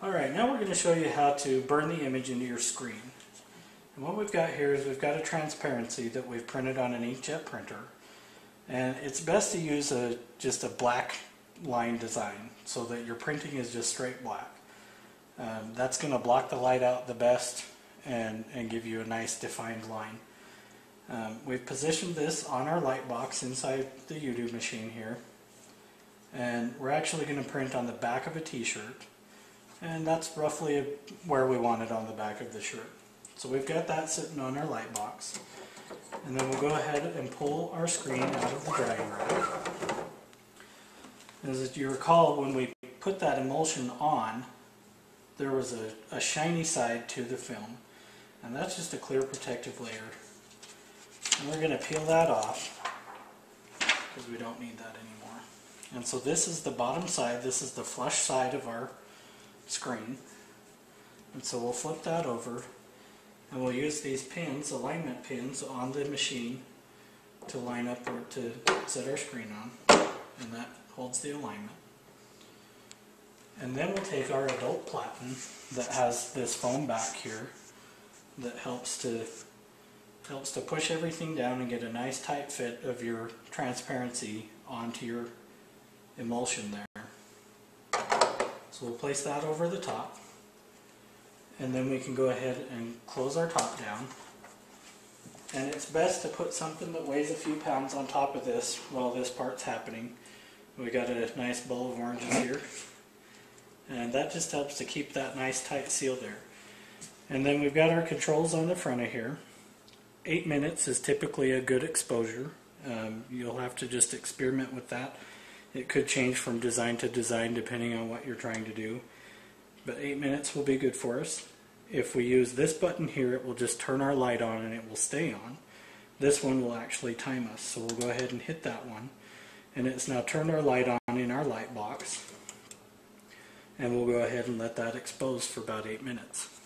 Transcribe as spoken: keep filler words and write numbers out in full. Alright, now we're going to show you how to burn the image into your screen. And what we've got here is we've got a transparency that we've printed on an inkjet printer. And it's best to use a just a black line design so that your printing is just straight black. Um, that's going to block the light out the best and, and give you a nice defined line. Um, we've positioned this on our light box inside the Yudu machine here. And we're actually going to print on the back of a t-shirt. And that's roughly where we want it on the back of the shirt. So we've got that sitting on our light box. And then we'll go ahead and pull our screen out of the drying rack. As you recall, when we put that emulsion on, there was a, a shiny side to the film. And that's just a clear protective layer. And we're going to peel that off because we don't need that anymore. And so this is the bottom side. This is the flush side of our screen. And so we'll flip that over, and we'll use these pins, alignment pins, on the machine to line up or to set our screen on, and that holds the alignment. And then we'll take our adult platen that has this foam back here that helps to helps to push everything down and get a nice tight fit of your transparency onto your emulsion there. So we'll place that over the top, and then we can go ahead and close our top down. And it's best to put something that weighs a few pounds on top of this while this part's happening. We got a nice bowl of oranges here, and that just helps to keep that nice tight seal there. And then we've got our controls on the front of here. Eight minutes is typically a good exposure. Um, you'll have to just experiment with that. It could change from design to design depending on what you're trying to do. But eight minutes will be good for us. If we use this button here, it will just turn our light on and it will stay on. This one will actually time us, so we'll go ahead and hit that one. And it's now turned our light on in our light box. And we'll go ahead and let that expose for about eight minutes.